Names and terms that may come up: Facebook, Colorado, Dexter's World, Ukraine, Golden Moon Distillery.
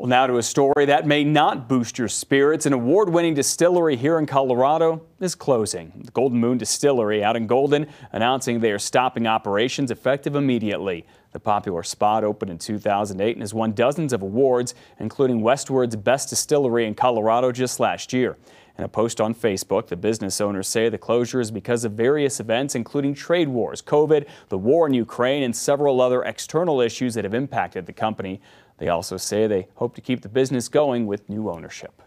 Well, now to a story that may not boost your spirits. An award-winning distillery here in Colorado is closing. The Golden Moon Distillery out in Golden announcing they are stopping operations effective immediately. The popular spot opened in 2008 and has won dozens of awards, including Westward's Best Distillery in Colorado just last year. In a post on Facebook, the business owners say the closure is because of various events, including trade wars, COVID, the war in Ukraine, and several other external issues that have impacted the company. They also say they hope to keep the business going with new ownership.